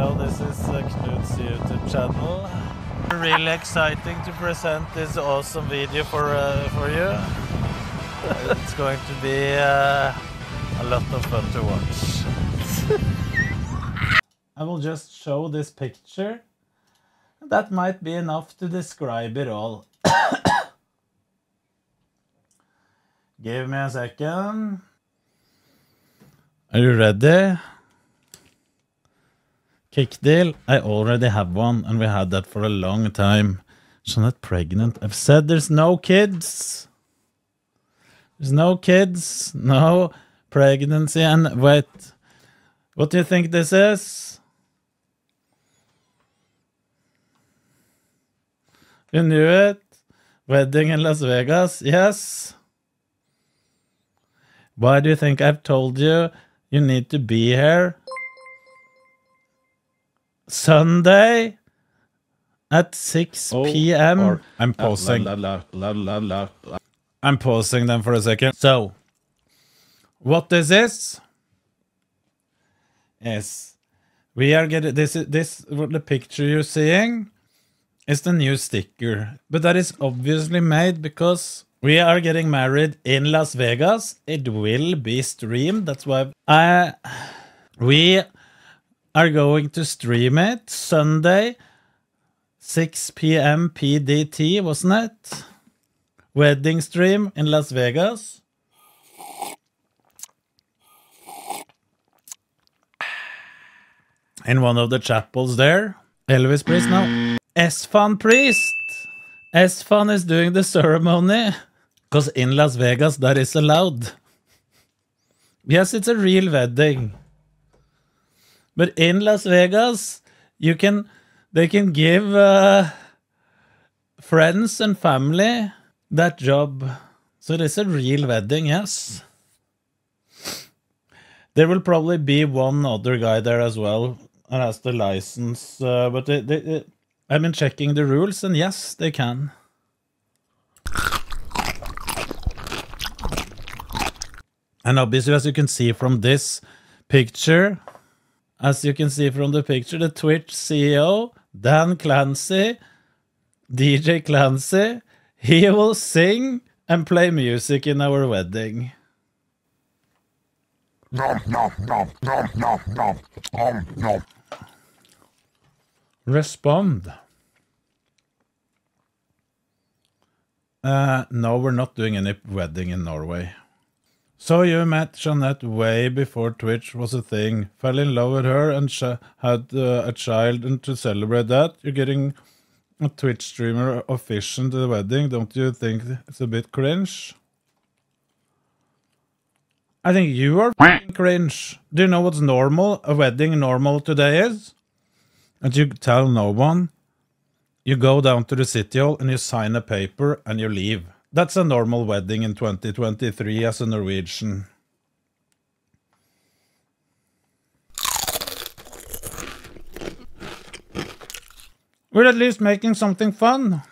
Hello, this is Knut's YouTube channel. Really exciting to present this awesome video for you. It's going to be a lot of fun to watch. I will just show this picture. That might be enough to describe it all. Give me a second. Are you ready? Kick deal. I already have one, and we had that for a long time. Jeanette pregnant. I've said there's no kids. There's no kids. No pregnancy. And wait. What do you think this is? You knew it. Wedding in Las Vegas. Yes. Why do you think I've told you you need to be here? Sunday at 6 p.m. I'm pausing. I'm pausing them for a second. So, what this is? Yes, we are getting this. The picture you're seeing is the new sticker, but that is obviously made because we are getting married in Las Vegas. It will be streamed. That's why we are going to stream it Sunday, 6 p.m. PDT, wasn't it? Wedding stream in Las Vegas. In one of the chapels there. Elvis Priest now. Esfand Priest. Esfand is doing the ceremony. Because in Las Vegas that is allowed. Yes, it's a real wedding. But in Las Vegas, they can give friends and family that job. So it is a real wedding, yes. There will probably be one other guy there as well that has the license. But I've been checking the rules, and yes, they can. And obviously, as you can see from this picture... As you can see from the picture, the Twitch CEO, Dan Clancy, DJ Clancy, he will sing and play music in our wedding. Respond. No, we're not doing any wedding in Norway. So you met Jeanette way before Twitch was a thing. Fell in love with her and had a child, and to celebrate that, you're getting a Twitch streamer official to the wedding. Don't you think it's a bit cringe? I think you are f***ing cringe. Do you know what's normal? A wedding normal today is? And you tell no one. You go down to the city hall and you sign a paper and you leave. That's a normal wedding in 2023 as a Norwegian. We're at least making something fun.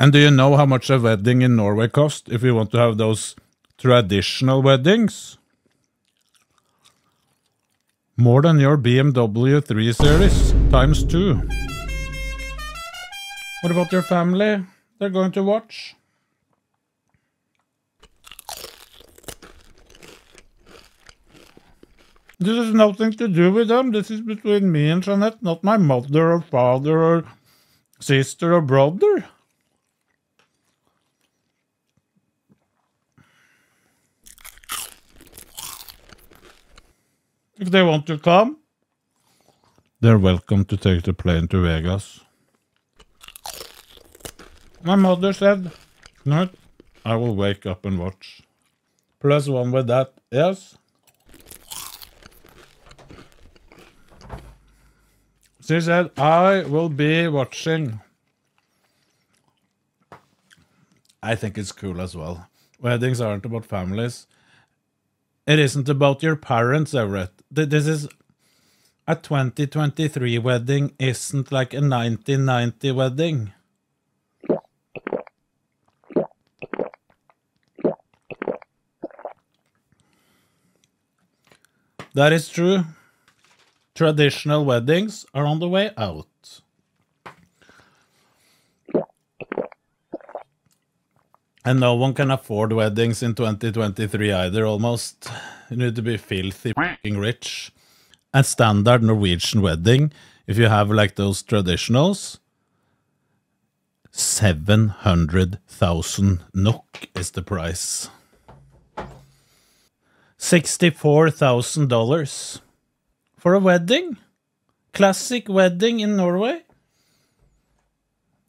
And do you know how much a wedding in Norway costs if you want to have those traditional weddings? More than your BMW 3 Series times 2. What about your family? They're going to watch. This is nothing to do with them. This is between me and Jeanette, not my mother or father or sister or brother. If they want to come, they're welcome to take the plane to Vegas. My mother said, "No, I will wake up and watch." Plus one with that, yes. She said, I will be watching. I think it's cool as well. Weddings aren't about families. It isn't about your parents, Everett. This is a 2023 wedding, isn't like a 1990 wedding. That is true. Traditional weddings are on the way out. And no one can afford weddings in 2023 either, almost. You need to be filthy fucking rich. A standard Norwegian wedding, if you have like those traditionals, 700,000 NOK is the price. $64,000 for a wedding? Classic wedding in Norway?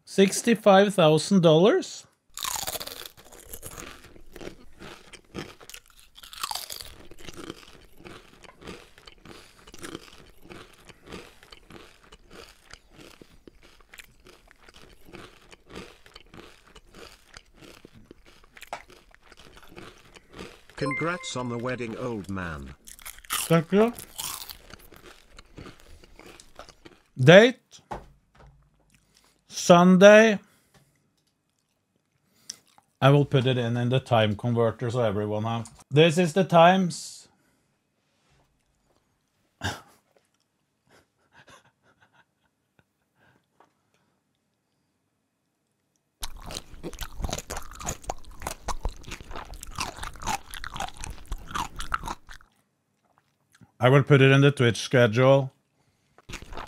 $65,000? Congrats on the wedding, old man. Thank you. Date Sunday. I will put it in the time converter so everyone has. This is the times. I will put it in the Twitch schedule.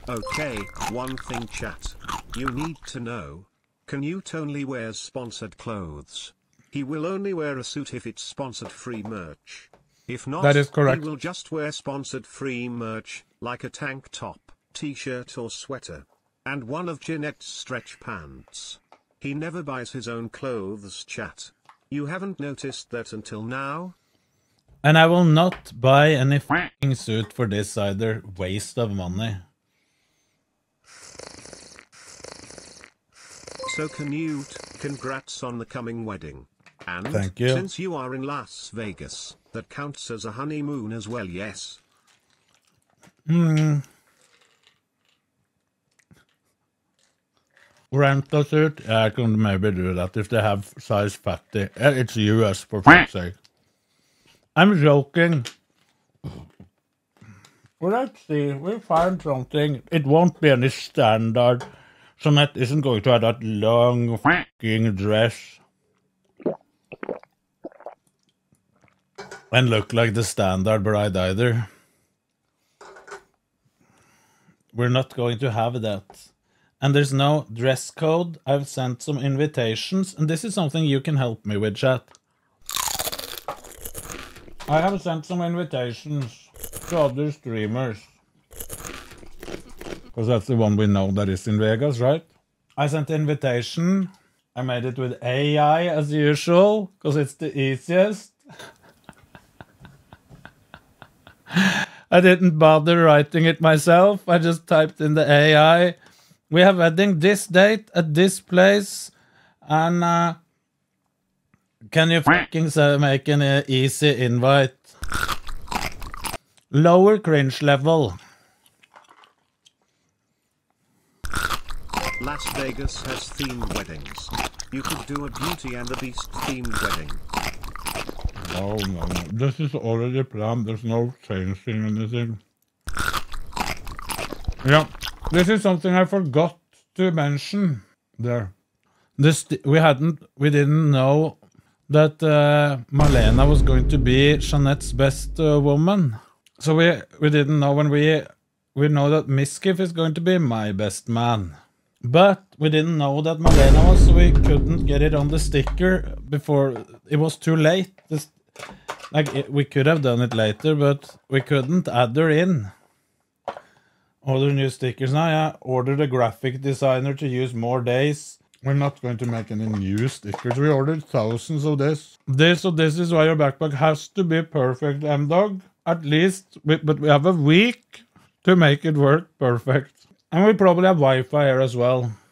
Okay, one thing, chat. You need to know. Knut only wears sponsored clothes. He will only wear a suit if it's sponsored free merch. If not, that is correct. He will just wear sponsored free merch, like a tank top, t-shirt or sweater. And one of Jeanette's stretch pants. He never buys his own clothes, chat. You haven't noticed that until now? And I will not buy any f***ing suit for this either. Waste of money. So Knut, congrats on the coming wedding. And thank you. Since you are in Las Vegas, that counts as a honeymoon as well, yes? Hmm. Rent a suit? Yeah, I can maybe do that if they have size 50. It's US for fuck's sake. I'm joking. Well, let's see. We'll find something. It won't be any standard. Jeanette isn't going to have that long fucking dress and look like the standard bride either. We're not going to have that. And there's no dress code. I've sent some invitations, and this is something you can help me with, chat. I have sent some invitations to other streamers. Because that's the one we know that is in Vegas, right? I sent the invitation. I made it with AI as usual, because it's the easiest. I didn't bother writing it myself. I just typed in the AI. We have wedding this date at this place. And... can you fucking make an easy invite? Lower cringe level. Las Vegas has themed weddings. You could do a Beauty and the Beast themed wedding. Oh no, this is already planned. There's no changing anything. Yeah, this is something I forgot to mention there. This we didn't know that Malena was going to be Jeanette's best woman. So we didn't know when we know that Mizkif is going to be my best man. But we didn't know that Malena was, so we couldn't get it on the sticker before it was too late. We could have done it later, but we couldn't add her in. Order new stickers now, yeah. Order the graphic designer to use more days. We're not going to make any new stickers. We ordered thousands of this. This is why your backpack has to be perfect, M-Dog. At least, but we have a week to make it work perfect. And we probably have Wi-Fi here as well.